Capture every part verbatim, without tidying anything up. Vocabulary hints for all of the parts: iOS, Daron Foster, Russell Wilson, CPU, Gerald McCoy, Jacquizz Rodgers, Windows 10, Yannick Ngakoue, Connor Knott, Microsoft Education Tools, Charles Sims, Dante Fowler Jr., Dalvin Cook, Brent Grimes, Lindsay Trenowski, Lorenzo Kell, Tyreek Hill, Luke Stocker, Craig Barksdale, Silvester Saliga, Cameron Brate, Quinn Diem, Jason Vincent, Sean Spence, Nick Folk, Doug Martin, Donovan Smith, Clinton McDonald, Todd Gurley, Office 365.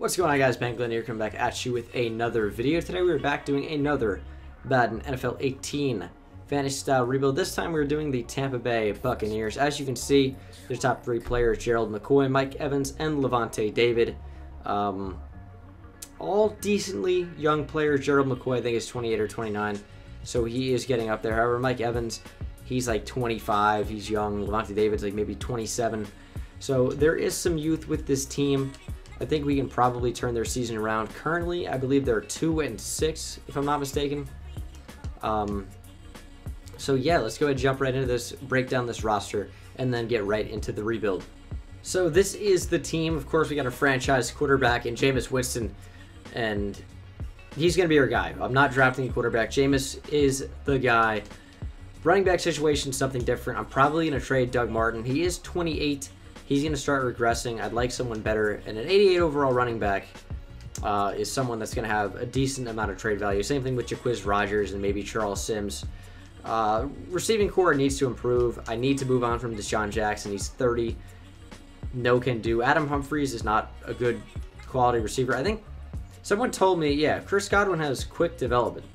What's going on, guys? Ben Glenn here, coming back at you with another video. Today we are back doing another Madden N F L eighteen fantasy style rebuild. This time we're doing the Tampa Bay Buccaneers. As you can see, their top three players, Gerald McCoy, Mike Evans, and Lavonte David. Um, all decently young players. Gerald McCoy, I think, is twenty-eight or twenty-nine, so he is getting up there. However, Mike Evans, he's like twenty-five, he's young. Lavonte David's like maybe twenty-seven. So there is some youth with this team. I think we can probably turn their season around. Currently, I believe they're two and six, if I'm not mistaken. Um, so yeah, let's go ahead and jump right into this, break down this roster, and then get right into the rebuild. So this is the team. Of course, we got a franchise quarterback in Jameis Winston, and he's gonna be our guy. I'm not drafting a quarterback. Jameis is the guy. Running back situation, something different. I'm probably gonna trade Doug Martin. He is twenty-eight. He's going to start regressing. I'd like someone better. And an eighty-eight overall running back uh, is someone that's going to have a decent amount of trade value. Same thing with Jacquizz Rodgers and maybe Charles Sims. Uh, receiving core needs to improve. I need to move on from Deshaun Jackson. He's thirty. No can do. Adam Humphries is not a good quality receiver. I think someone told me, yeah, Chris Godwin has quick development.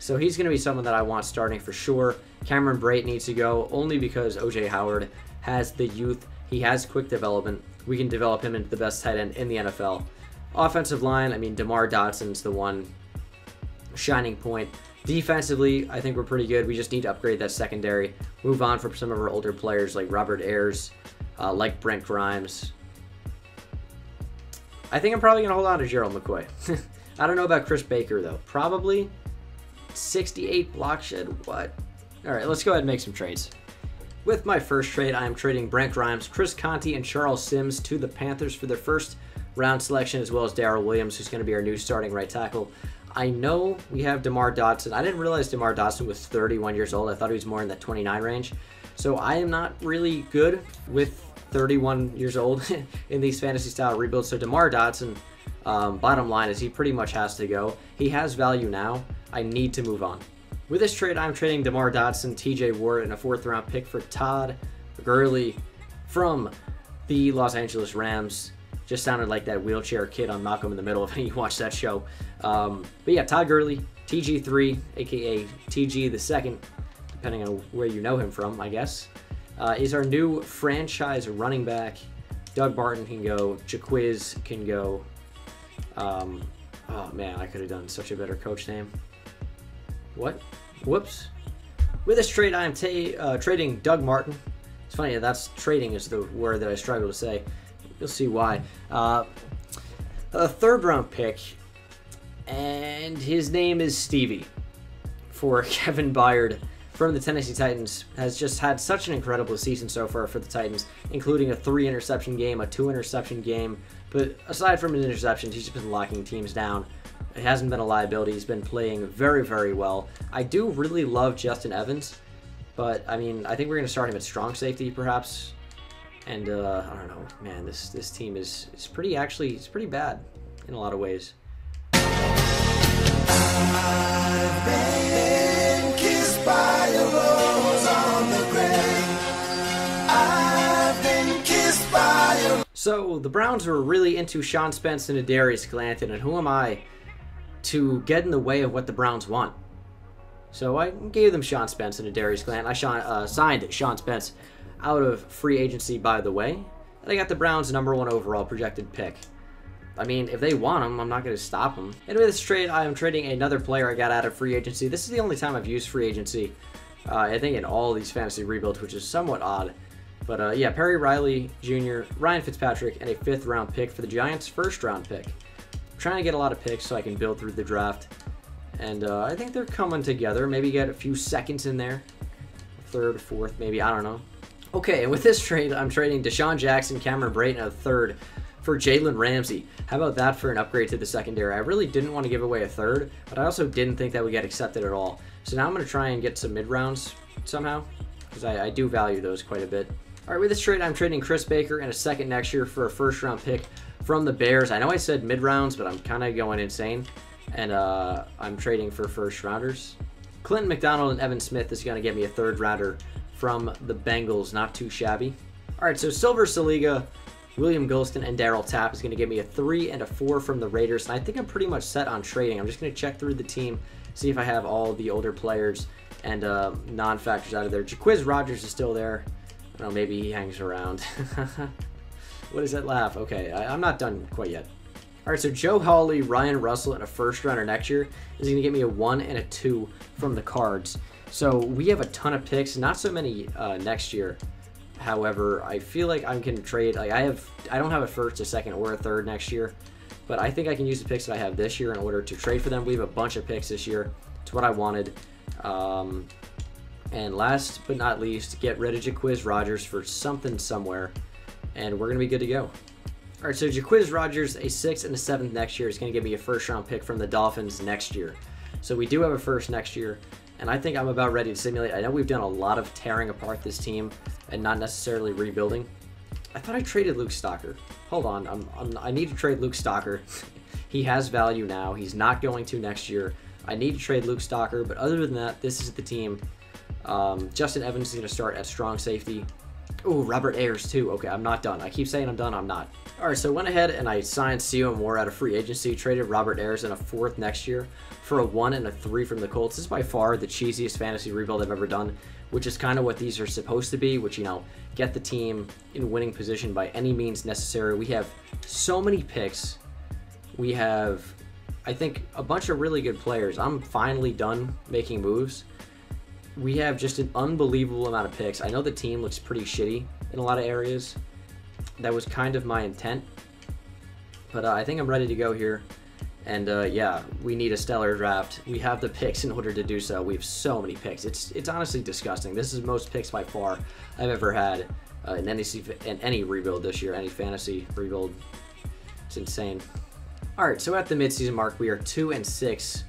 So he's going to be someone that I want starting for sure. Cameron Brate needs to go only because O J Howard has the youth. He has quick development. We can develop him into the best tight end in the N F L. Offensive line, I mean, DeMar Dotson's the one shining point. Defensively, I think we're pretty good. We just need to upgrade that secondary. Move on from some of our older players like Robert Ayers, uh, like Brent Grimes. I think I'm probably going to hold on to Gerald McCoy. I don't know about Chris Baker, though. Probably sixty-eight block shed. What? All right, let's go ahead and make some trades. With my first trade, I am trading Brent Grimes, Chris Conti, and Charles Sims to the Panthers for their first round selection, as well as Darrell Williams, who's going to be our new starting right tackle. I know we have DeMar Dotson. I didn't realize DeMar Dotson was thirty-one years old. I thought he was more in the twenty-nine range. So I am not really good with thirty-one years old in these fantasy style rebuilds. So DeMar Dotson, um, bottom line is he pretty much has to go. He has value now. I need to move on. With this trade, I'm trading DeMar Dotson, T J Ward, and a fourth round pick for Todd Gurley from the Los Angeles Rams. Just sounded like that wheelchair kid on Malcolm in the Middle if you watch that show. Um, but yeah, Todd Gurley, T G three, aka T G the second, depending on where you know him from, I guess, uh, is our new franchise running back. Doug Martin can go, Jacquizz can go. Um, oh man, I could have done such a better coach name. What? Whoops. With this trade, I am uh, trading Doug Martin. It's funny, that's trading is the word that I struggle to say. You'll see why. Uh, a third round pick, and his name is Stevie, for Kevin Byard from the Tennessee Titans. Has just had such an incredible season so far for the Titans, including a three interception game, a two interception game. But aside from his interceptions, he's just been locking teams down. It hasn't been a liability. He's been playing very, very well. I do really love Justin Evans, but I mean, I think we're going to start him at strong safety, perhaps. And uh, I don't know, man. This this team is is pretty actually. It's pretty bad in a lot of ways. I've been kissed by a rose on the grave. I've been kissed by a... So the Browns were really into Sean Spence and Adarius Glanton, and who am I to get in the way of what the Browns want? So I gave them Sean Spence and Adarius Glanton. I Sean, uh, signed Sean Spence out of free agency, by the way. And I got the Browns' number one overall projected pick. I mean, if they want him, I'm not going to stop him. Anyway, this trade, I am trading another player I got out of free agency. This is the only time I've used free agency, uh, I think, in all these fantasy rebuilds, which is somewhat odd. But uh, yeah, Perry Riley Junior, Ryan Fitzpatrick, and a fifth round pick for the Giants' first round pick. Trying to get a lot of picks so I can build through the draft, and uh, I think they're coming together. Maybe get a few seconds in there, third, fourth, maybe, I don't know. Okay, and with this trade, I'm trading Deshaun Jackson, Cameron Brate, and a third for Jalen Ramsey. How about that for an upgrade to the secondary? I really didn't want to give away a third, but I also didn't think that would get accepted at all. So now I'm going to try and get some mid rounds somehow, because I, I do value those quite a bit. All right, with this trade, I'm trading Chris Baker and a second next year for a first round pick from the Bears. I know I said mid-rounds, but I'm kind of going insane, and uh, I'm trading for first-rounders. Clinton McDonald and Evan Smith is going to get me a third-rounder from the Bengals. Not too shabby. All right, so Silver Saliga William Golston, and Darrell Tapp is going to give me a three and a four from the Raiders. And I think I'm pretty much set on trading. I'm just going to check through the team, see if I have all the older players and uh, non-factors out of there. Jacquizz Rodgers is still there. I don't know, maybe he hangs around. What is that laugh? Okay, I, I'm not done quite yet. All right, so Joe Hawley, Ryan Russell, and a first rounder next year is going to give me a one and a two from the Cards. So we have a ton of picks, not so many uh, next year. However, I feel like I can trade. Like I have, I don't have a first, a second, or a third next year, but I think I can use the picks that I have this year in order to trade for them. We have a bunch of picks this year. It's what I wanted. Um, and last but not least, get rid of Jacquizz Rodgers for something somewhere, and we're gonna be good to go. All right, so Jacquizz Rodgers, a sixth and a seventh next year is gonna give me a first round pick from the Dolphins next year. So we do have a first next year. And I think I'm about ready to simulate. I know we've done a lot of tearing apart this team and not necessarily rebuilding. I thought I traded Luke Stocker. Hold on, I'm, I'm, I need to trade Luke Stocker. He has value now. He's not going to next year. I need to trade Luke Stocker, but other than that, this is the team. Um, Justin Evans is going to start at strong safety. Ooh, Robert Ayers too. Okay, I'm not done. I keep saying I'm done. I'm not. All right, so went ahead and I signed C O Moore out of free agency, traded Robert Ayers in a fourth next year for a one and a three from the Colts. This is by far the cheesiest fantasy rebuild I've ever done, which is kind of what these are supposed to be, which, you know, get the team in winning position by any means necessary. We have so many picks. We have, I think, a bunch of really good players. I'm finally done making moves. We have just an unbelievable amount of picks. I know the team looks pretty shitty in a lot of areas. That was kind of my intent, but uh, I think I'm ready to go here. And uh, yeah, we need a stellar draft. We have the picks in order to do so. We have so many picks. It's it's honestly disgusting. This is the most picks by far I've ever had uh, in any in any rebuild this year, any fantasy rebuild. It's insane. All right, so at the midseason mark, we are two and six,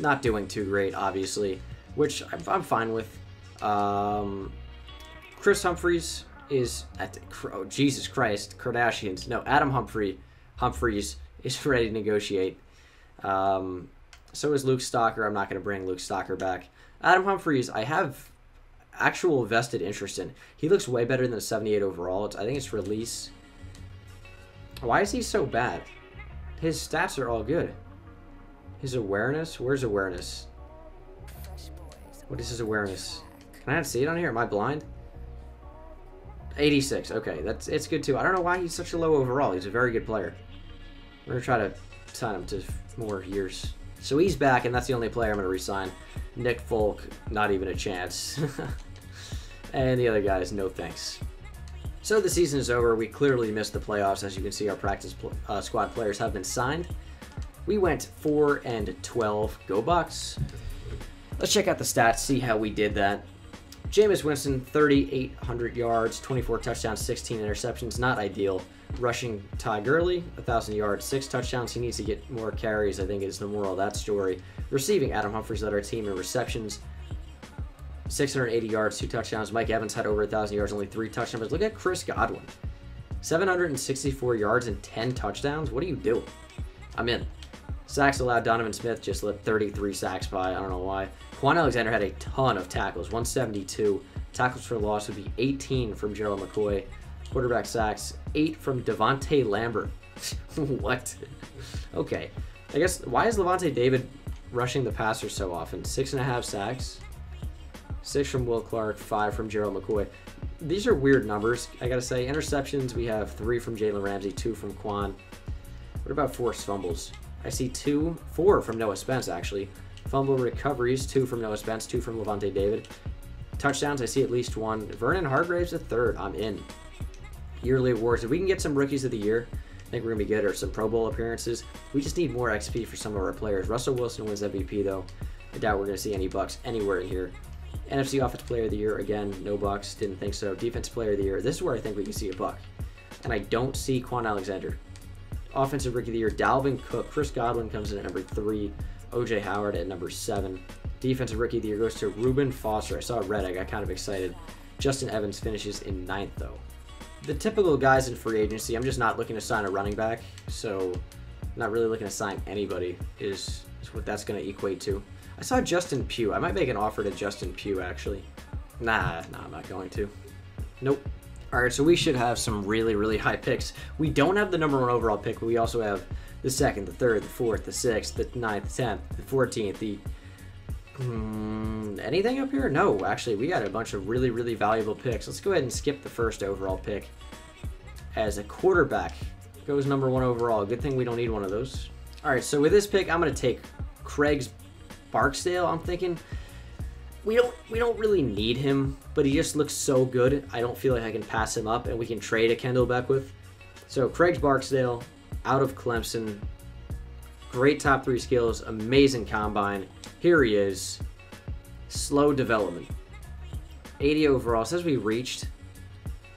not doing too great, obviously, which I'm, I'm fine with. Um, Chris Humphries. Is at the, oh Jesus Christ Kardashians no Adam Humphrey Humphries is ready to negotiate. Um, so is Luke Stocker. I'm not going to bring Luke Stocker back. Adam Humphries I have actual vested interest in. He looks way better than a seventy-eight overall. It's, I think it's release. Why is he so bad? His stats are all good. His awareness. Where's awareness? What is his awareness? Can I not see it on here? Am I blind? eighty-six. Okay, that's it's good too. I don't know why he's such a low overall. He's a very good player. We're gonna try to sign him to more years. So he's back, and that's the only player I'm gonna resign. Nick Folk, not even a chance. And the other guys, no thanks. So the season is over. We clearly missed the playoffs. As you can see, our practice uh, squad players have been signed. We went four and twelve. Go Bucks. Let's check out the stats. See how we did that. Jameis Winston, thirty-eight hundred yards, twenty-four touchdowns, sixteen interceptions. Not ideal. Rushing Todd Gurley, one thousand yards, six touchdowns. He needs to get more carries, I think, is the moral of that story. Receiving Adam Humphries led our team in receptions, six hundred eighty yards, two touchdowns. Mike Evans had over one thousand yards, only three touchdowns. Look at Chris Godwin, seven hundred sixty-four yards and ten touchdowns. What are you doing? I'm in. Sacks allowed. Donovan Smith just let thirty-three sacks by. I don't know why. Kwon Alexander had a ton of tackles, one seventy-two. Tackles for loss would be eighteen from Gerald McCoy. Quarterback sacks, eight from Devontae Lambert. What? Okay. I guess, why is Lavonte David rushing the passer so often? Six and a half sacks. Six from Will Clark, five from Gerald McCoy. These are weird numbers, I gotta say. Interceptions, we have three from Jalen Ramsey, two from Kwon. What about forced fumbles? I see two, four from Noah Spence, actually. Fumble recoveries, two from Noah Spence, two from Lavonte David. Touchdowns, I see at least one. Vernon Hargraves, a third. I'm in. Yearly awards. If we can get some rookies of the year, I think we're going to be good, or some Pro Bowl appearances. We just need more X P for some of our players. Russell Wilson wins M V P, though. I doubt we're going to see any Bucks anywhere in here. N F C Offensive Player of the Year, again, no Bucks. Didn't think so. Defense Player of the Year. This is where I think we can see a Buck. And I don't see Kwon Alexander. Offensive Rookie of the Year, Dalvin Cook. Chris Godwin comes in at number three. O J Howard at number seven. Defensive Rookie of the Year goes to Reuben Foster. I saw red. I got kind of excited. Justin Evans finishes in ninth, though. The typical guys in free agency, I'm just not looking to sign a running back, so not really looking to sign anybody is, is what that's going to equate to. I saw Justin Pugh. I might make an offer to Justin Pugh, actually. Nah, nah, I'm not going to. Nope. All right, so we should have some really, really high picks. We don't have the number one overall pick, but we also have the second, the third, the fourth, the sixth, the ninth, the tenth, the fourteenth, the... Um, anything up here? No, actually, we got a bunch of really, really valuable picks. Let's go ahead and skip the first overall pick. As a quarterback, goes number one overall. Good thing we don't need one of those. All right, so with this pick, I'm going to take Craig Barksdale, I'm thinking. We don't we don't really need him, but he just looks so good. I don't feel like I can pass him up, and we can trade a Kendall Beckwith. So Craig Barksdale out of Clemson. Great top three skills, amazing combine. Here he is. Slow development. eighty overall. Says we reached.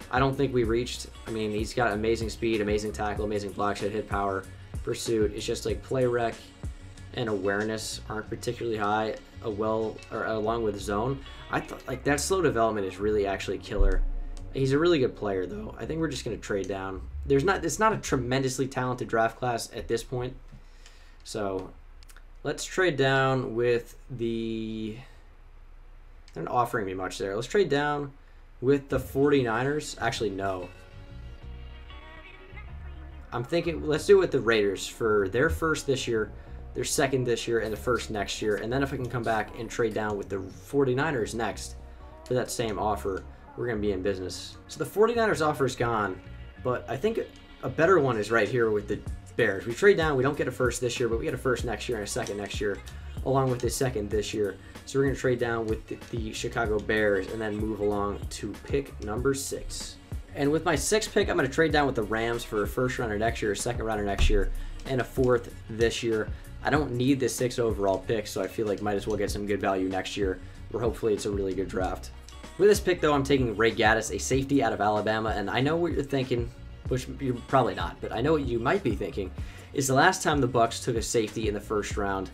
I don't think we reached. I mean, he's got amazing speed, amazing tackle, amazing block shed, hit power, pursuit. It's just like play rec and awareness aren't particularly high. A well or along with zone, I thought like that slow development is really actually killer. He's a really good player though. I think we're just gonna trade down. There's not it's not a tremendously talented draft class at this point, so let's trade down with the. They're not offering me much there. Let's trade down with the forty-niners. Actually, no. I'm thinking let's do it with the Raiders for their first this year. They're second this year and the first next year. And then if I can come back and trade down with the forty-niners next for that same offer, we're going to be in business. So the forty-niners offer is gone, but I think a better one is right here with the Bears. We trade down. We don't get a first this year, but we get a first next year and a second next year, along with a second this year. So we're going to trade down with the, the Chicago Bears and then move along to pick number six. And with my sixth pick, I'm going to trade down with the Rams for a first rounder next year, a second rounder next year, and a fourth this year. I don't need this sixth overall pick, so I feel like might as well get some good value next year, where hopefully it's a really good draft. With this pick, though, I'm taking Ray Gaddis, a safety out of Alabama, and I know what you're thinking, which you're probably not, but I know what you might be thinking, is the last time the Bucks took a safety in the first round,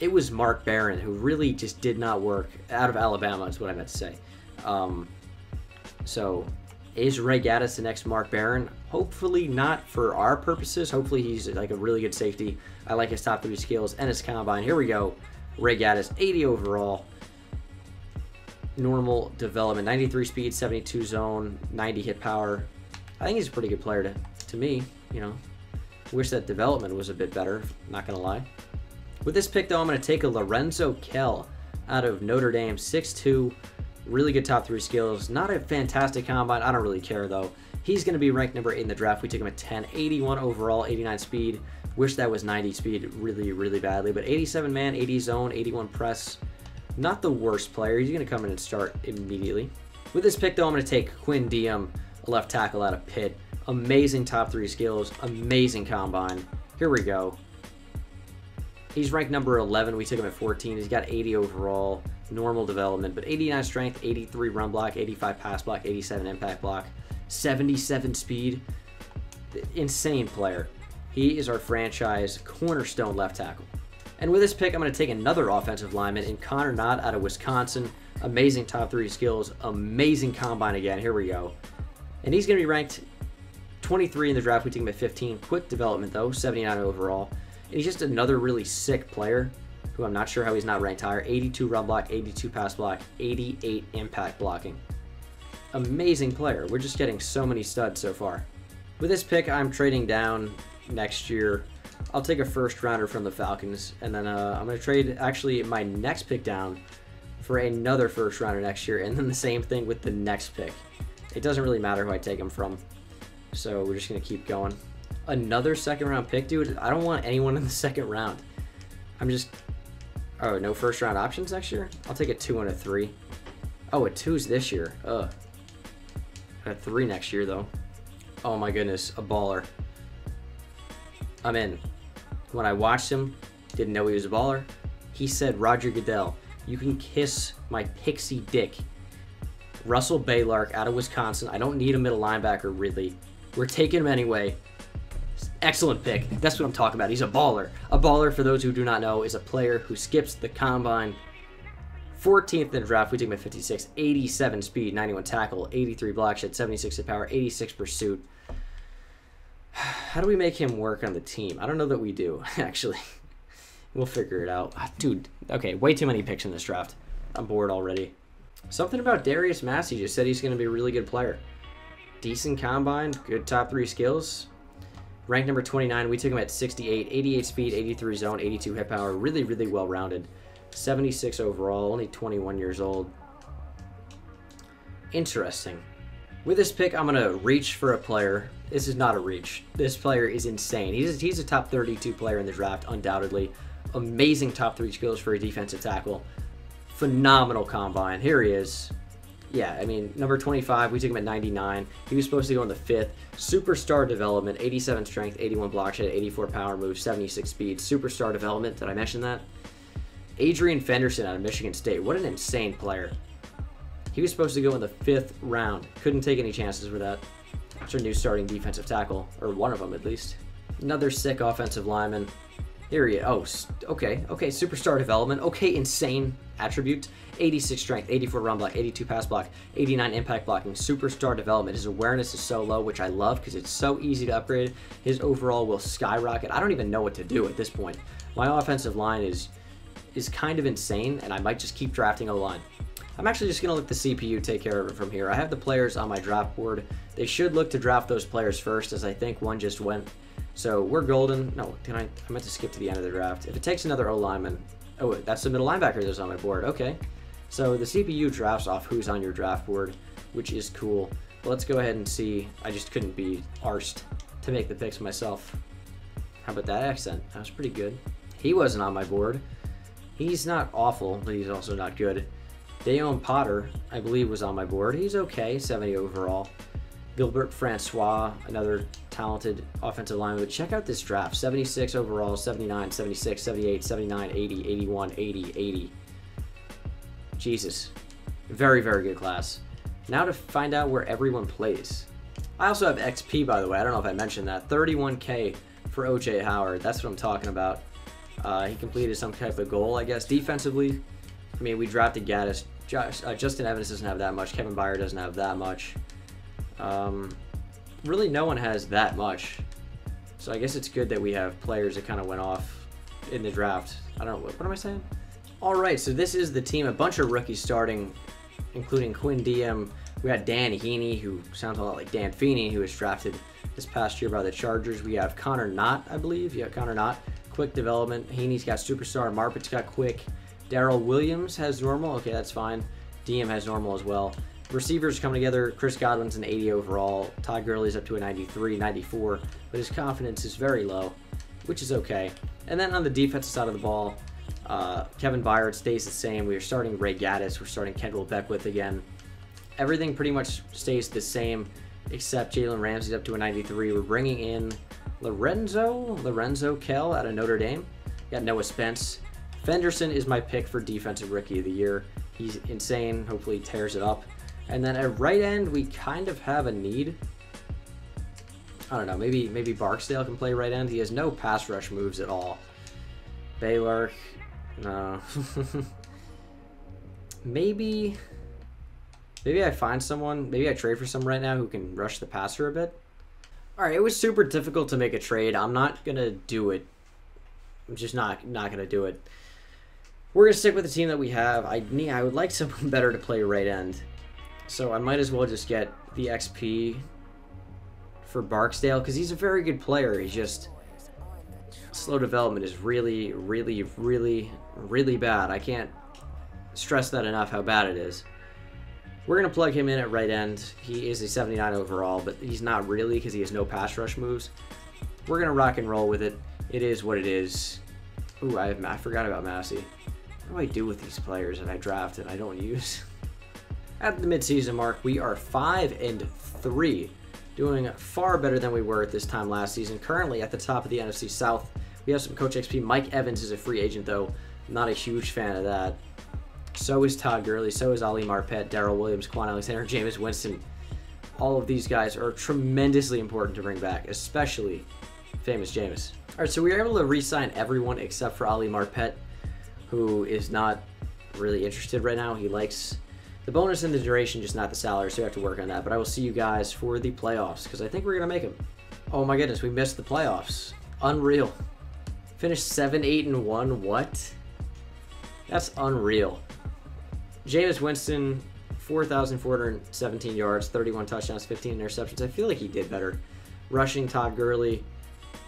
it was Mark Barron, who really just did not work out of Alabama, is what I meant to say. Um, so... Is Ray Gaddis the next Mark Barron? Hopefully not for our purposes. Hopefully he's like a really good safety. I like his top three skills and his combine. Here we go. Ray Gaddis, eighty overall. Normal development. ninety-three speed, seventy-two zone, ninety hit power. I think he's a pretty good player to, to me, you know. Wish that development was a bit better, not going to lie. With this pick, though, I'm going to take a Lorenzo Kell out of Notre Dame, six two. Really good top three skills. Not a fantastic combine. I don't really care, though. He's going to be ranked number eight in the draft. We took him at ten. eighty-one overall, eighty-nine speed. Wish that was ninety speed really, really badly. But eighty-seven man, eighty zone, eighty-one press. Not the worst player. He's going to come in and start immediately. With this pick, though, I'm going to take Quinn Diem, a left tackle out of Pitt. Amazing top three skills. Amazing combine. Here we go. He's ranked number eleven. We took him at fourteen. He's got eighty overall. Normal development, but eighty-nine strength, eighty-three run block, eighty-five pass block, eighty-seven impact block, seventy-seven speed. Insane player. He is our franchise cornerstone left tackle. And with this pick, I'm going to take another offensive lineman in Connor Knott out of Wisconsin. Amazing top three skills, amazing combine again. Here we go. And he's going to be ranked twenty-three in the draft. We took him at fifteen. Quick development though, seventy-nine overall. And he's just another really sick player, who I'm not sure how he's not ranked higher. eighty-two run block, eighty-two pass block, eighty-eight impact blocking. Amazing player. We're just getting so many studs so far. With this pick, I'm trading down next year. I'll take a first rounder from the Falcons, and then uh, I'm going to trade actually my next pick down for another first rounder next year, and then the same thing with the next pick. It doesn't really matter who I take him from, so we're just going to keep going. Another second round pick, dude. I don't want anyone in the second round. I'm just... Oh, no first round options next year? I'll take a two and a three. Oh, a two's this year. Ugh. A three next year, though. Oh my goodness, a baller. I'm in. When I watched him, didn't know he was a baller. He said, Roger Goodell, you can kiss my pixie dick. Russell Baylark out of Wisconsin. I don't need a middle linebacker, really. We're taking him anyway. Excellent pick. That's what I'm talking about. He's a baller. A baller, for those who do not know, is a player who skips the combine. fourteenth in the draft. We took him at fifty-six. eighty-seven speed, ninety-one tackle, eighty-three block shed, seventy-six hit power, eighty-six pursuit. How do we make him work on the team? I don't know that we do, actually. We'll figure it out. Dude, okay, way too many picks in this draft. I'm bored already. Something about Darius Massey just said he's going to be a really good player. decent combine, good top three skills. Ranked number twenty-nine, we took him at sixty-eight, eighty-eight speed, eighty-three zone, eighty-two hit power. Really, really well-rounded. seventy-six overall, only twenty-one years old. Interesting. With this pick, I'm going to reach for a player. This is not a reach. This player is insane. He's, he's a top thirty-two player in the draft, undoubtedly. Amazing top three skills for a defensive tackle. Phenomenal combine. Here he is. Yeah, I mean, number twenty-five, we took him at ninety-nine. He was supposed to go in the fifth. Superstar development, eighty-seven strength, eighty-one block shed, eighty-four power move, seventy-six speed. Superstar development, did I mention that? Adrian Fenderson out of Michigan State. What an insane player. He was supposed to go in the fifth round. Couldn't take any chances with that. It's our new starting defensive tackle, or one of them at least. Another sick offensive lineman. Here he is. Oh, okay. Okay, superstar development. Okay, insane attribute. eighty-six strength, eighty-four run block, eighty-two pass block, eighty-nine impact blocking. Superstar development. His awareness is so low, which I love because it's so easy to upgrade. His overall will skyrocket. I don't even know what to do at this point. My offensive line is, is kind of insane, and I might just keep drafting O-line. I'm actually just going to let the C P U take care of it from here. I have the players on my draft board. They should look to draft those players first, as I think one just went. So we're golden. No, can I? I meant to skip to the end of the draft. If it takes another O lineman, oh, that's the middle linebacker that's on my board. Okay, so the C P U drafts off who's on your draft board, which is cool. But let's go ahead and see. I just couldn't be arsed to make the picks myself. How about that accent? That was pretty good. He wasn't on my board. He's not awful, but he's also not good. Dayon Potter, I believe, was on my board. He's okay, seventy overall. Gilbert Francois, another talented offensive lineman. But check out this draft. seventy-six overall, seventy-nine, seventy-six, seventy-eight, seventy-nine, eighty, eighty-one, eighty, eighty. Jesus. Very, very good class. Now to find out where everyone plays. I also have X P, by the way. I don't know if I mentioned that. thirty-one K for O J Howard. That's what I'm talking about. Uh, he completed some type of goal, I guess. Defensively, I mean, we drafted Gaddis. Josh, uh, Justin Evans doesn't have that much. Kevin Byard doesn't have that much. Um, really no one has that much, so I guess it's good that we have players that kind of went off in the draft. I don't know, what, what am I saying? Alright, so this is the team, a bunch of rookies starting, including Quinn Diem. We had Dan Heaney, who sounds a lot like Dan Feeney, who was drafted this past year by the Chargers. We have Connor Knott, I believe. Yeah, Connor Knott, quick development. Heaney's got superstar, Marpet's got quick. Darrell Williams has normal, okay, that's fine. Diem has normal as well. Receivers coming together. Chris Godwin's an eighty overall. Todd Gurley's up to a ninety-three, ninety-four, but his confidence is very low, which is okay. And then on the defensive side of the ball, uh, Kevin Byard stays the same. We are starting Ray Gaddis. We're starting Kendall Beckwith again. Everything pretty much stays the same, except Jalen Ramsey's up to a ninety-three. We're bringing in Lorenzo, Lorenzo Kell out of Notre Dame. We got Noah Spence. Fenderson is my pick for Defensive Rookie of the Year. He's insane. Hopefully he tears it up. And then at right end, we kind of have a need. I don't know, maybe maybe Barksdale can play right end. He has no pass rush moves at all. Baylor, no. maybe, maybe I find someone, maybe I trade for someone right now who can rush the passer a bit. All right, it was super difficult to make a trade. I'm not going to do it. I'm just not, not going to do it. We're going to stick with the team that we have. I, need, I would like someone better to play right end. So I might as well just get the X P for Barksdale, because he's a very good player. He's just... slow development is really, really, really, really bad. I can't stress that enough how bad it is. We're going to plug him in at right end. He is a seventy-nine overall, but he's not really, because he has no pass rush moves. We're going to rock and roll with it. It is what it is. Ooh, I, have, I forgot about Massey. What do I do with these players that I draft and I don't use? At the midseason mark, we are five and three, doing far better than we were at this time last season. Currently at the top of the N F C South. We have some Coach X P. Mike Evans is a free agent, though. Not a huge fan of that. So is Todd Gurley. So is Ali Marpet, Darrell Williams, Kwon Alexander, Jameis Winston. All of these guys are tremendously important to bring back, especially famous Jameis. All right, so we were able to re-sign everyone except for Ali Marpet, who is not really interested right now. He likes... the bonus and the duration, just not the salary, so you have to work on that. But I will see you guys for the playoffs, because I think we're going to make them. Oh my goodness, we missed the playoffs. Unreal. Finished seven, eight, and one. What? That's unreal. Jameis Winston, four thousand four hundred seventeen yards, thirty-one touchdowns, fifteen interceptions. I feel like he did better. Rushing, Todd Gurley,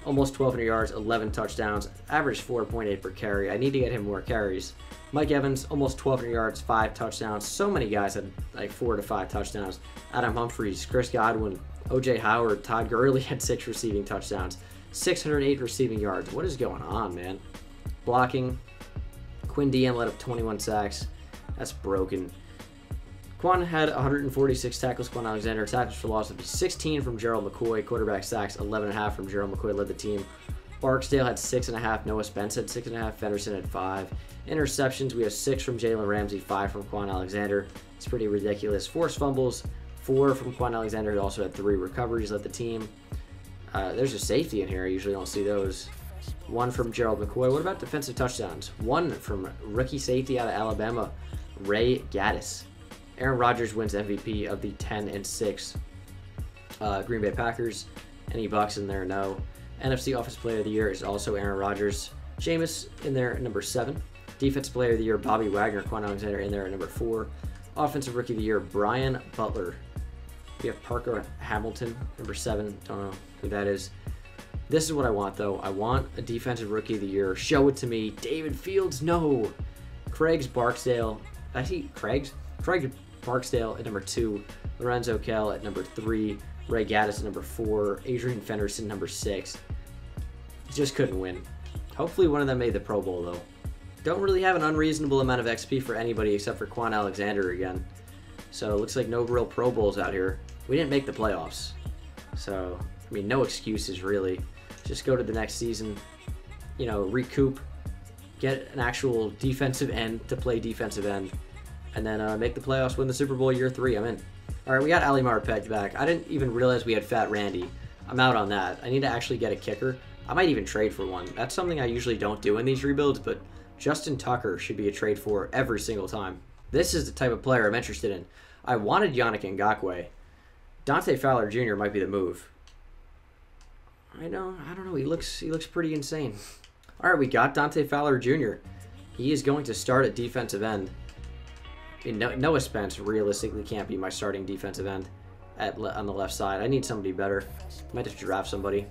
almost twelve hundred yards, eleven touchdowns, average four point eight per carry. I need to get him more carries. Mike Evans, almost twelve hundred yards, five touchdowns. So many guys had like four to five touchdowns. Adam Humphries, Chris Godwin, O J Howard, Todd Gurley had six receiving touchdowns, six hundred eight receiving yards. What is going on, man? Blocking, Quinn Diem led up twenty-one sacks. That's broken. Kwon had one hundred forty-six tackles. Kwon Alexander, tackles for loss would be sixteen from Gerald McCoy. Quarterback sacks, eleven point five from Gerald McCoy, led the team. Barksdale had six point five. Noah Spence had six point five. Fenderson had five. Interceptions, we have six from Jalen Ramsey, five from Kwon Alexander. It's pretty ridiculous. Forced fumbles, four from Kwon Alexander, who also had three recoveries, led the team. Uh, there's a safety in here. I usually don't see those. One from Gerald McCoy. What about defensive touchdowns? One from rookie safety out of Alabama, Ray Gaddis. Aaron Rodgers wins M V P of the ten and six uh, Green Bay Packers. Any Bucks in there? No. N F C Offensive Player of the Year is also Aaron Rodgers. Jameis in there at number seven. Defensive Player of the Year, Bobby Wagner. Kwon Alexander in there at number four. Offensive Rookie of the Year, Brian Butler. We have Parker Hamilton, number seven. Don't know who that is. This is what I want, though. I want a Defensive Rookie of the Year. Show it to me. David Fields, no. Craig's Barksdale. I see Craig's? Craig Barksdale at number two, Lorenzo Kell at number three, Ray Gaddis at number four, Adrian Fenderson number six. Just couldn't win. Hopefully one of them made the Pro Bowl, though. Don't really have an unreasonable amount of X P for anybody except for Kwon Alexander again. So it looks like no real Pro Bowls out here. We didn't make the playoffs. So, I mean, no excuses, really. Just go to the next season, you know, recoup, get an actual defensive end to play defensive end. And then uh, make the playoffs, win the Super Bowl year three. I'm in. All right, we got Ali Marpet back. I didn't even realize we had Fat Randy. I'm out on that. I need to actually get a kicker. I might even trade for one. That's something I usually don't do in these rebuilds, but Justin Tucker should be a trade for every single time. This is the type of player I'm interested in. I wanted Yannick Ngakoue. Dante Fowler Junior might be the move. I know. I don't know. He looks. He looks pretty insane. All right, we got Dante Fowler Junior He is going to start at defensive end. I mean, Noah Spence realistically can't be my starting defensive end at on the left side. I need somebody better. Might have to draft somebody.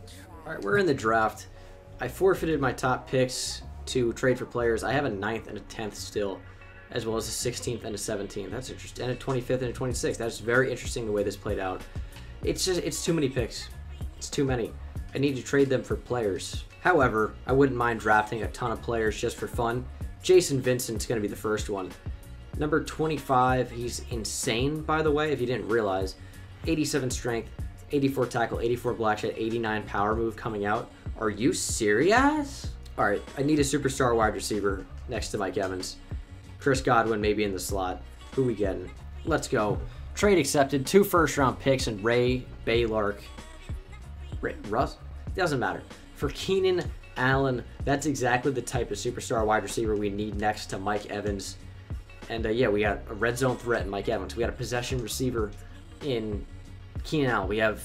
All right, we're in the draft. I forfeited my top picks to trade for players. I have a ninth and a tenth still, as well as a sixteenth and a seventeenth. That's interesting. And a twenty-fifth and a twenty-sixth. That's very interesting the way this played out. It's just it's too many picks. It's too many. I need to trade them for players. However, I wouldn't mind drafting a ton of players just for fun. Jason Vincent's going to be the first one. Number twenty-five, he's insane, by the way, if you didn't realize. eighty-seven strength, eighty-four tackle, eighty-four block shot, eighty-nine power move coming out. Are you serious? All right, I need a superstar wide receiver next to Mike Evans. Chris Godwin maybe in the slot. Who we getting? Let's go. Trade accepted. Two first-round picks and Ray Baylark. Ray, Russ? Doesn't matter. For Keenan Allen, that's exactly the type of superstar wide receiver we need next to Mike Evans. And, uh, yeah, we got a red zone threat in Mike Evans. We got a possession receiver in Keenan Allen. We have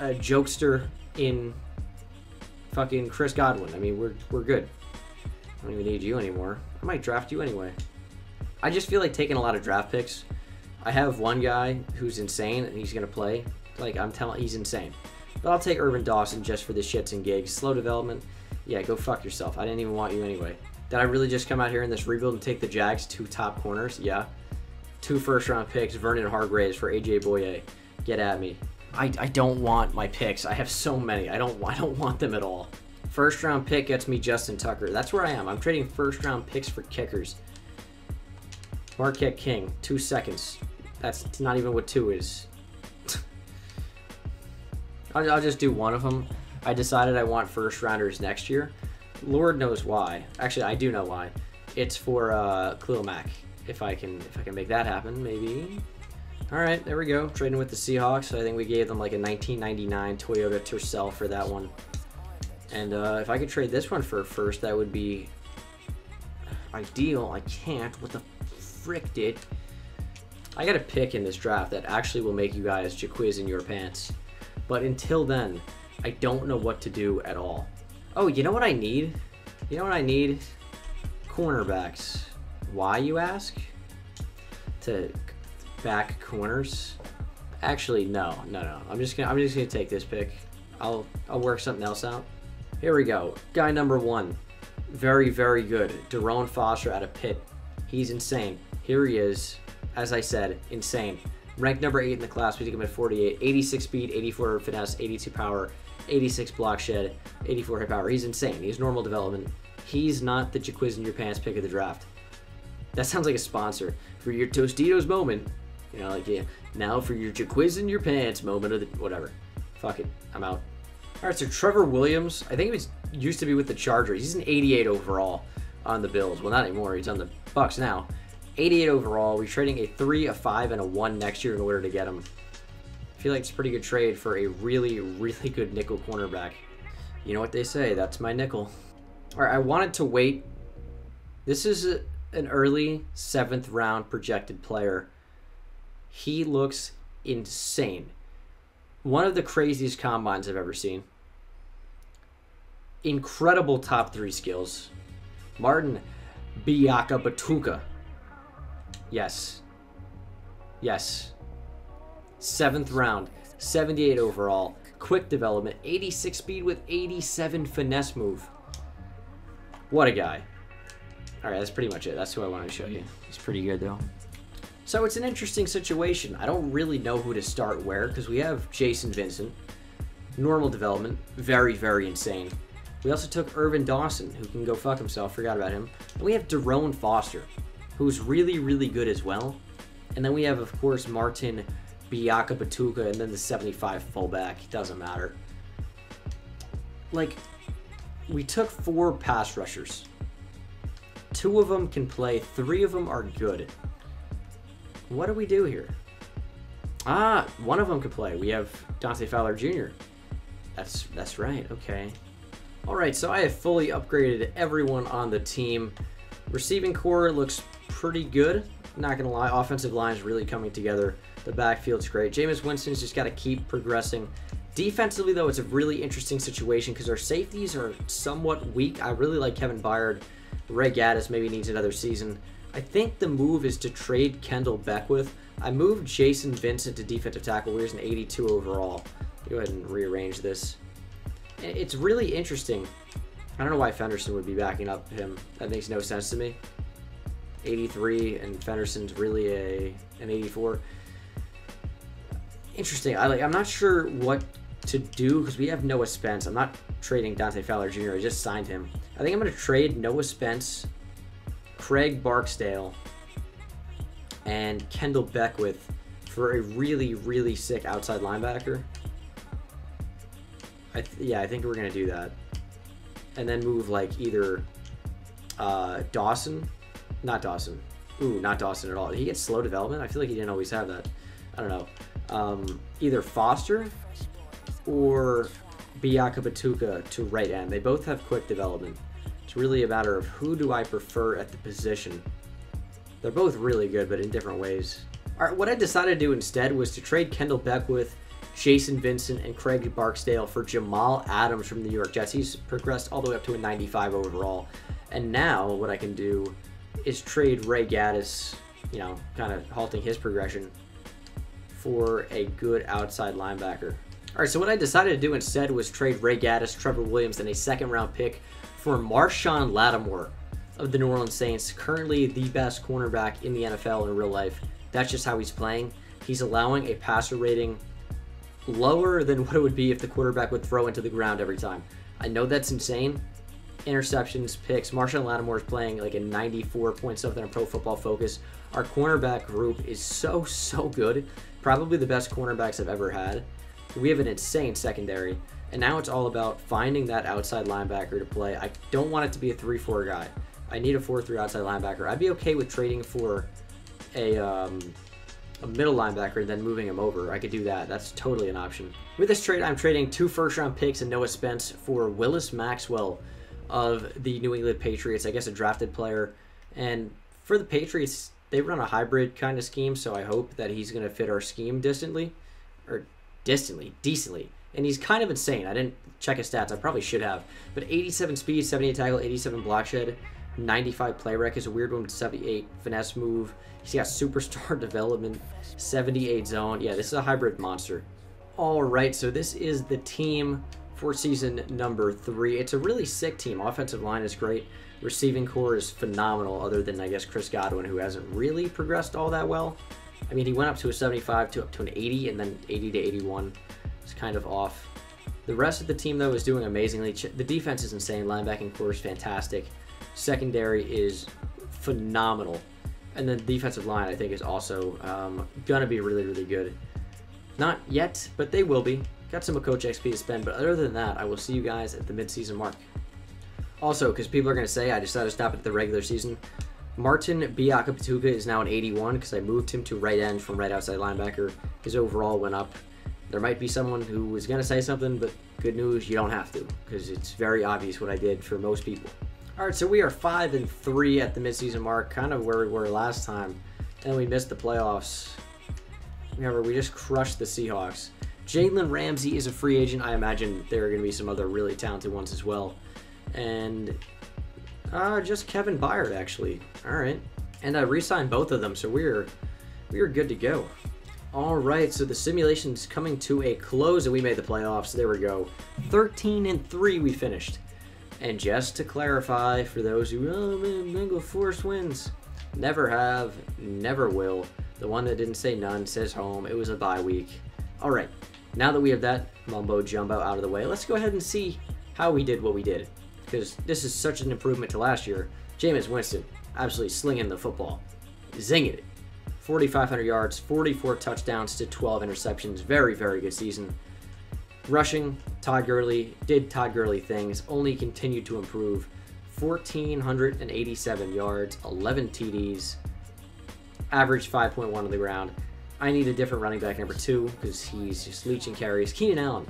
a jokester in fucking Chris Godwin. I mean, we're, we're good. I don't even need you anymore. I might draft you anyway. I just feel like taking a lot of draft picks. I have one guy who's insane, and he's going to play. Like, I'm telling he's insane. But I'll take Irvin Dawson just for the shits and gigs. Slow development. Yeah, go fuck yourself. I didn't even want you anyway. Did I really just come out here in this rebuild and take the Jags two top corners? Yeah. Two first-round picks, Vernon Hargraves for A J Boye. Get at me. I, I don't want my picks. I have so many. I don't, I don't want them at all. First-round pick gets me Justin Tucker. That's where I am. I'm trading first-round picks for kickers. Marquette King, two seconds. That's not even what two is. I'll, I'll just do one of them. I decided I want first-rounders next year. Lord knows why. Actually, I do know why. It's for uh, Khalil Mack. If I can, if I can make that happen, maybe. All right, there we go. Trading with the Seahawks. I think we gave them like a nineteen ninety-nine Toyota Tercel for that one. And uh, if I could trade this one for a first, that would be ideal. I can't. What the frick did? I got a pick in this draft that actually will make you guys Jacquizz in your pants. But until then, I don't know what to do at all. Oh, you know what I need? You know what I need? Cornerbacks. Why, you ask? To back corners. Actually, no, no, no. I'm just gonna I'm just gonna take this pick. I'll I'll work something else out. Here we go. Guy number one. Very, very good. Daron Foster out of Pitt. He's insane. Here he is. As I said, insane. Ranked number eight in the class. We took him at forty-eight. eighty-six speed, eighty-four finesse, eighty-two power, eighty-six block shed, eighty-four hit power. He's insane. He's normal development. He's not the Jacquizz in your pants pick of the draft. That sounds like a sponsor. For your Tostitos moment, you know, like, yeah. Now for your Jacquizz in your pants moment of the, whatever. Fuck it. I'm out. All right, so Trevor Williams, I think he was used to be with the Chargers. He's an eighty-eight overall on the Bills. Well, not anymore. He's on the Bucks now. eighty-eight overall. We're trading a three, a five, and a one next year in order to get him. I feel like it's a pretty good trade for a really, really good nickel cornerback. You know what they say. That's my nickel. All right, I wanted to wait. This is a, an early seventh round projected player. He looks insane. One of the craziest combines I've ever seen. Incredible top three skills. Martin Biaka Batuka. Yes. Yes. Seventh round. seventy-eight overall. Quick development. eighty-six speed with eighty-seven finesse move. What a guy. Alright, that's pretty much it. That's who I wanted to show you. He's pretty good, though. So it's an interesting situation. I don't really know who to start where, because we have Jason Vincent. Normal development. Very, very insane. We also took Irvin Dawson, who can go fuck himself. Forgot about him. And we have Daron Foster, who's really, really good as well. And then we have, of course, Martin Biaka Batuka, and then the seventy-five fullback. It doesn't matter. Like, we took four pass rushers. Two of them can play. Three of them are good. What do we do here? Ah, one of them can play. We have Dante Fowler Junior That's, that's right. Okay. All right, so I have fully upgraded everyone on the team. Receiving core looks pretty good. Not going to lie, offensive line's really coming together. The backfield's great. Jameis Winston's just got to keep progressing. Defensively, though, it's a really interesting situation because our safeties are somewhat weak. I really like Kevin Byard. Ray Gaddis maybe needs another season. I think the move is to trade Kendall Beckwith. I moved Jason Vincent to defensive tackle. Here's an eighty-two overall. Go ahead and rearrange this. It's really interesting. I don't know why Fenderson would be backing up him. That makes no sense to me. eighty-three, and Fenderson's really a an eighty-four. Interesting. I like. I'm not sure what to do because we have Noah Spence. I'm not trading Dante Fowler Junior I just signed him. I think I'm going to trade Noah Spence, Craig Barksdale, and Kendall Beckwith for a really, really sick outside linebacker. I th yeah, I think we're going to do that. And then move, like, either uh, Dawson. Not Dawson. Ooh, not Dawson at all. Did he get slow development? I feel like he didn't always have that. I don't know. Um, either Foster or Biaka Batuka to right end. They both have quick development. It's really a matter of who do I prefer at the position. They're both really good, but in different ways. All right, what I decided to do instead was to trade Kendall Beckwith, Jason Vincent, and Craig Barksdale for Jamal Adams from the New York Jets. He's progressed all the way up to a ninety-five overall. And now what I can do is trade Ray Gaddis, you know, kind of halting his progression for a good outside linebacker. All right, so what I decided to do instead was trade Ray Gaddis, Trevor Williams, and a second-round pick for Marshawn Lattimore of the New Orleans Saints, currently the best cornerback in the N F L in real life. That's just how he's playing. He's allowing a passer rating lower than what it would be if the quarterback would throw into the ground every time. I know that's insane. Interceptions, picks. Marshawn Lattimore is playing like a ninety-four point something on Pro Football Focus. Our cornerback group is so, so good. Probably the best cornerbacks I've ever had. We have an insane secondary. And now it's all about finding that outside linebacker to play. I don't want it to be a three four guy. I need a four three outside linebacker. I'd be okay with trading for a... Um, a middle linebacker and then moving him over. I could do that. That's totally an option. With this trade, I'm trading two first-round picks and Noah Spence for Willis Maxwell of the New England Patriots. I guess a drafted player. And for the Patriots, they run a hybrid kind of scheme, so I hope that he's going to fit our scheme distantly. Or distantly. Decently. And he's kind of insane. I didn't check his stats. I probably should have. But eighty-seven speed, seventy-eight tackle, eighty-seven block shed, ninety-five play rec is a weird one with seventy-eight finesse move. He's got superstar development, seventy-eight zone. Yeah, this is a hybrid monster. All right, so this is the team for season number three. It's a really sick team. Offensive line is great. Receiving core is phenomenal, other than, I guess, Chris Godwin, who hasn't really progressed all that well. I mean, he went up to a seventy-five to up to an eighty, and then eighty to eighty-one. It's kind of off. The rest of the team, though, is doing amazingly. The defense is insane. Linebacking core is fantastic. Secondary is phenomenal. And then the defensive line, I think, is also um, going to be really, really good. Not yet, but they will be. Got some coach X P to spend, but other than that, I will see you guys at the midseason mark. Also, because people are going to say I decided to stop at the regular season, Martin Biakapatuka is now an eighty-one because I moved him to right end from right outside linebacker. His overall went up. There might be someone who was going to say something, but good news, you don't have to, because it's very obvious what I did for most people. All right, so we are five and three at the midseason mark, kind of where we were last time, and we missed the playoffs. Remember, we just crushed the Seahawks. Jalen Ramsey is a free agent. I imagine there are going to be some other really talented ones as well. And uh, just Kevin Byard, actually. All right. And I re-signed both of them, so we're we are good to go. All right, so the simulation's coming to a close, and we made the playoffs. There we go. thirteen and three we finished. And just to clarify, for those who, oh, man, Mingle Force wins. Never have, never will. The one that didn't say none says home. It was a bye week. All right, now that we have that mumbo jumbo out of the way, let's go ahead and see how we did what we did, because this is such an improvement to last year. Jameis Winston, absolutely slinging the football, zinging it. forty-five hundred yards, forty-four touchdowns to twelve interceptions. Very, very good season. Rushing, Todd Gurley did Todd Gurley things, only continued to improve. one thousand four hundred eighty-seven yards, eleven T Ds, average five point one on the ground. I need a different running back, number two, because he's just leeching carries. Keenan Allen,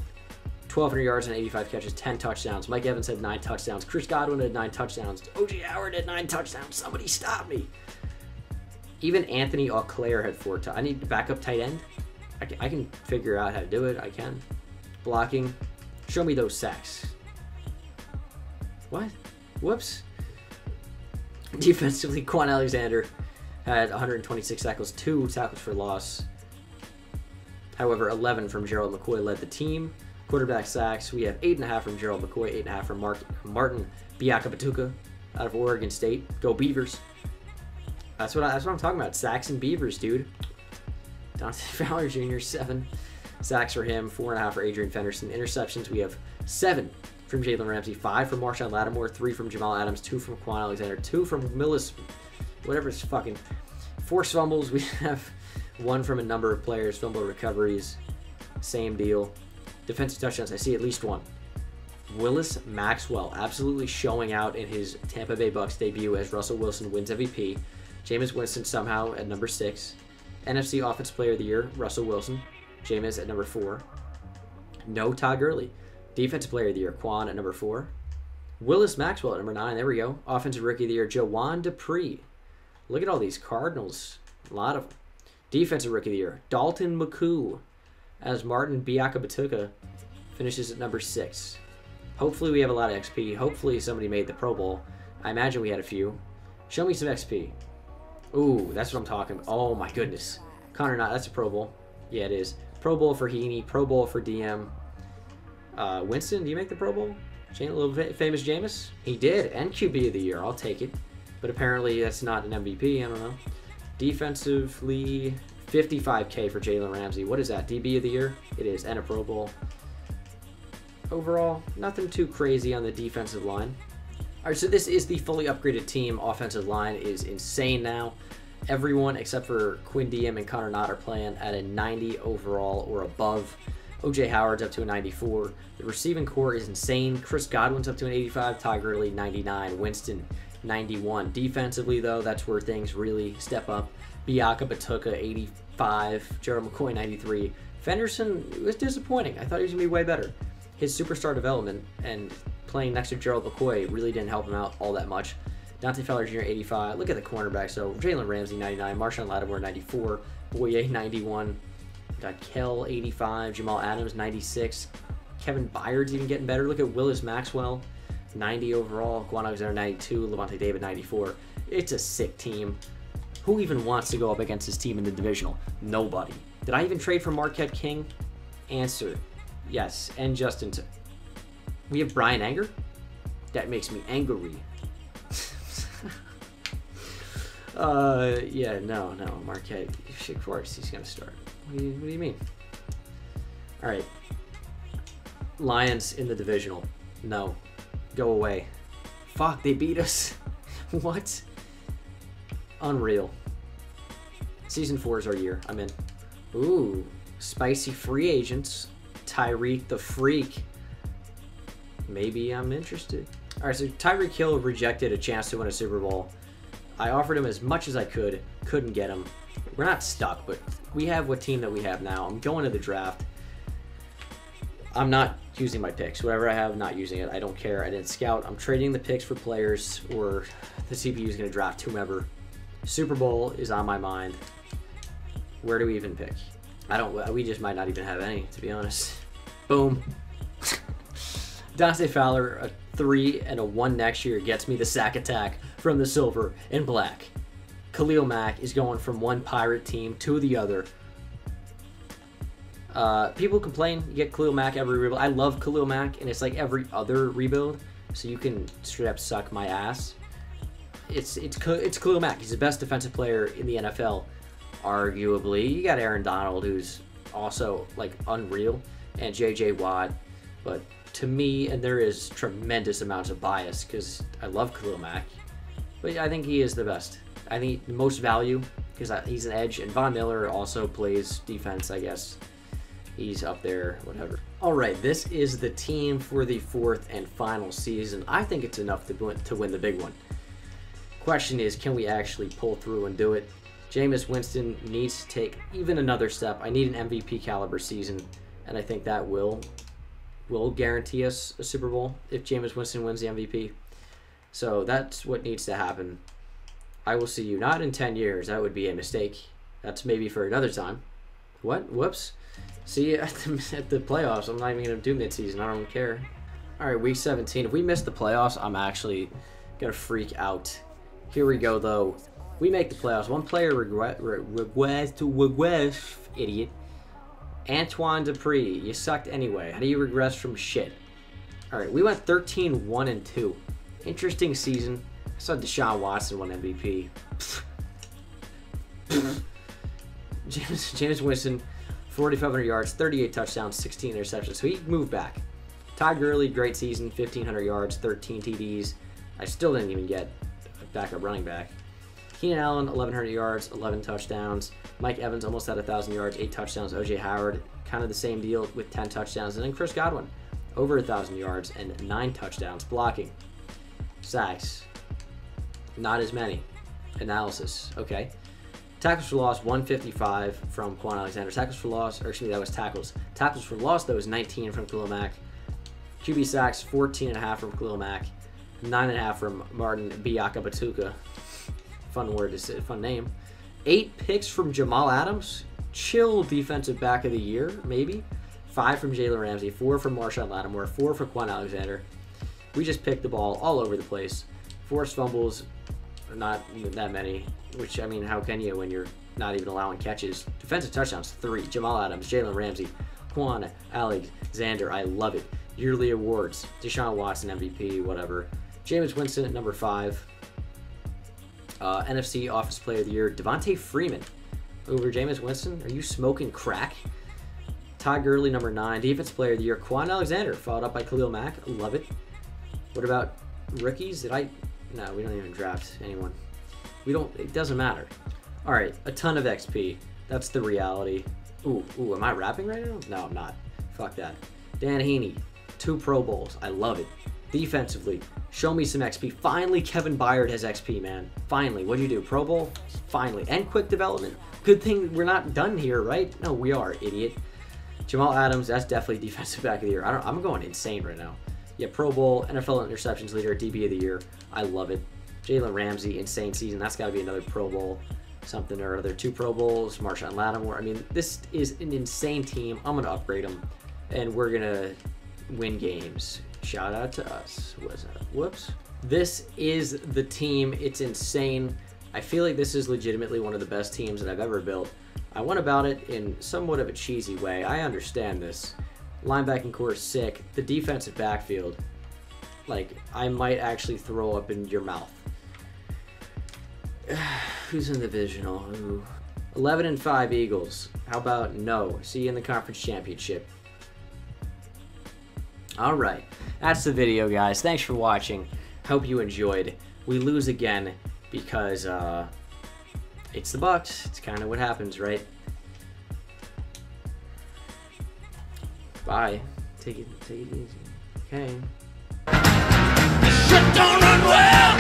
twelve hundred yards and eighty-five catches, ten touchdowns. Mike Evans had nine touchdowns. Chris Godwin had nine touchdowns. O J Howard had nine touchdowns. Somebody stop me. Even Anthony Auclair had four touchdowns. I need a backup tight end. I can, I can figure out how to do it. I can. Blocking. Show me those sacks. What? Whoops. Defensively, Kwon Alexander had one hundred twenty-six tackles, two tackles for loss. However, eleven from Gerald McCoy led the team. Quarterback sacks, we have eight point five from Gerald McCoy, eight point five from Mark, Martin Biakapatuka out of Oregon State. Go Beavers. That's what, I, that's what I'm talking about, sacks and Beavers, dude. Dante Fowler Junior, seven. Sacks for him, four point five for Adrian Fenderson. Interceptions, we have seven from Jalen Ramsey, five from Marshawn Lattimore, three from Jamal Adams, two from Kwon Alexander, two from Millis... whatever it's fucking. Forced fumbles, we have one from a number of players. Fumble recoveries, same deal. Defensive touchdowns, I see at least one. Willis Maxwell absolutely showing out in his Tampa Bay Bucks debut as Russell Wilson wins M V P. Jameis Winston somehow at number six. N F C Offense Player of the Year, Russell Wilson. Jameis at number four. No Todd Gurley. Defensive Player of the Year, Kwon at number four. Willis Maxwell at number nine, there we go. Offensive Rookie of the Year, Jawan Dupree. Look at all these Cardinals. A lot of them. Defensive Rookie of the Year, Dalton McCoo, as Martin Biakapatuka finishes at number six. Hopefully we have a lot of X P. Hopefully somebody made the Pro Bowl. I imagine we had a few. Show me some X P. Ooh, that's what I'm talking about. Oh, my goodness. Connor Knott, that's a Pro Bowl. Yeah, it is. Pro Bowl for Heaney, Pro Bowl for D M. Uh, Winston, do you make the Pro Bowl? Jane, a little famous Jameis? He did, and Q B of the Year. I'll take it. But apparently that's not an M V P, I don't know. Defensively, fifty-five K for Jalen Ramsey. What is that, D B of the year? It is, and a Pro Bowl. Overall, nothing too crazy on the defensive line. All right, so this is the fully upgraded team. Offensive line is insane now. Everyone except for Quinn Diem and Connor Knott are playing at a ninety overall or above. O J Howard's up to a ninety-four. The receiving core is insane. Chris Godwin's up to an eighty-five. Todd Gurley, ninety-nine. Winston, ninety-one. Defensively, though, that's where things really step up. Biakapatuka, eighty-five. Gerald McCoy, ninety-three. Fenderson was disappointing. I thought he was going to be way better. His superstar development and playing next to Gerald McCoy really didn't help him out all that much. Dante Fowler Junior, eighty-five. Look at the cornerback. So Jalen Ramsey, ninety-nine. Marshawn Lattimore, ninety-four. Boye, ninety-one. Got Kell, eighty-five. Jamal Adams, ninety-six. Kevin Byard's even getting better. Look at Willis Maxwell. ninety overall, Kwon Alexander ninety-two, Lavonte David ninety-four. It's a sick team. Who even wants to go up against this team in the divisional? Nobody. Did I even trade for Marquette King? Answer, yes, and Justin T. We have Brian Anger? That makes me angry. uh, yeah, no, no, Marquette, shit, of course, he's going to start. What do, you, what do you mean? All right. Lions in the divisional. No. Go away. Fuck, they beat us. What? Unreal. Season four is our year. I'm in. Ooh, spicy free agents. Tyreek the Freak. Maybe I'm interested. All right, so Tyreek Hill rejected a chance to win a Super Bowl. I offered him as much as I could. Couldn't get him. We're not stuck, but we have what team that we have now. I'm going to the draft. I'm not using my picks. Whatever I have, I'm not using it. I don't care. I didn't scout. I'm trading the picks for players, or the C P U is going to draft whomever. Super Bowl is on my mind. Where do we even pick? I don't. We just might not even have any, to be honest. Boom. Dante Fowler, a three and a one next year, gets me the sack attack from the silver and black. Khalil Mack is going from one pirate team to the other. Uh, people complain you get Khalil Mack every rebuild. I love Khalil Mack, and it's like every other rebuild, so you can straight up suck my ass. It's it's it's Khalil Mack. He's the best defensive player in the N F L, arguably. You got Aaron Donald, who's also like unreal, and J J Watt, but to me, and there is tremendous amounts of bias because I love Khalil Mack, but I think he is the best. I think the most value because he's an edge, and Von Miller also plays defense, I guess. He's up there, whatever. All right, this is the team for the fourth and final season. I think it's enough to win, to win the big one. Question is, can we actually pull through and do it? Jameis Winston needs to take even another step. I need an M V P caliber season, and I think that will, will guarantee us a Super Bowl if Jameis Winston wins the M V P. So that's what needs to happen. I will see you not in ten years. That would be a mistake. That's maybe for another time. What? Whoops. See you at the, at the playoffs. I'm not even going to do mid-season. I don't care. All right, week seventeen. If we miss the playoffs, I'm actually going to freak out. Here we go, though. We make the playoffs. One player regret, regret to regress, idiot. Antoine Dupree. You sucked anyway. How do you regress from shit? All right, we went thirteen one and two. Interesting season. I saw Deshaun Watson won M V P. James, James Winston. forty-five hundred yards, thirty-eight touchdowns, sixteen interceptions. So he moved back. Todd Gurley, great season, fifteen hundred yards, thirteen T Ds. I still didn't even get a backup running back. Keenan Allen, eleven hundred yards, eleven touchdowns. Mike Evans almost had one thousand yards, eight touchdowns. O J Howard, kind of the same deal with ten touchdowns. And then Chris Godwin, over one thousand yards and nine touchdowns. Blocking. Sacks. Not as many. Analysis. Okay. Tackles for loss, one fifty-five from Kwon Alexander. Tackles for loss, or excuse me, that was tackles. Tackles for loss, that was nineteen from Khalil Mack. Q B sacks, fourteen and a half from Khalil Mack. nine and a half from Martin Biakabatuka. Fun word to say, fun name. eight picks from Jamal Adams. Chill defensive back of the year, maybe. five from Jalen Ramsey, four from Marshawn Lattimore, four for Kwon Alexander. We just picked the ball all over the place. Forced fumbles, not that many. Which, I mean, how can you when you're not even allowing catches? Defensive touchdowns, three. Jamal Adams, Jalen Ramsey, Kwon Alexander. I love it. Yearly awards. Deshaun Watson, M V P, whatever. Jameis Winston at number five. Uh, N F C Office Player of the Year. Devontae Freeman over Jameis Winston. Are you smoking crack? Todd Gurley, number nine. Defense Player of the Year. Kwon Alexander, followed up by Khalil Mack. Love it. What about rookies? Did I? No, we don't even draft anyone. We don't, it doesn't matter. All right, a ton of X P. That's the reality. Ooh, ooh, am I rapping right now? No, I'm not. Fuck that. Dan Heaney, two Pro Bowls. I love it. Defensively, show me some X P. Finally, Kevin Byard has X P, man. Finally, what'd you do? Pro Bowl? Finally. And quick development. Good thing we're not done here, right? No, we are, idiot. Jamal Adams, that's definitely defensive back of the year. I don't, I'm going insane right now. Yeah, Pro Bowl, N F L interceptions leader, D B of the year. I love it. Jalen Ramsey, insane season. That's got to be another Pro Bowl, something or other. Two Pro Bowls, Marshawn Lattimore. I mean, this is an insane team. I'm going to upgrade them, and we're going to win games. Shout out to us. Was that? Whoops. This is the team. It's insane. I feel like this is legitimately one of the best teams that I've ever built. I went about it in somewhat of a cheesy way. I understand this. Linebacking core is sick. The defensive backfield, like, I might actually throw up in your mouth. Who's in the divisional? Ooh. eleven and five Eagles. How about no? See you in the conference championship. All right. That's the video, guys. Thanks for watching. Hope you enjoyed. We lose again because uh, it's the Bucs. It's kind of what happens, right? Bye. Take it, take it easy. Okay. This shit don't run well!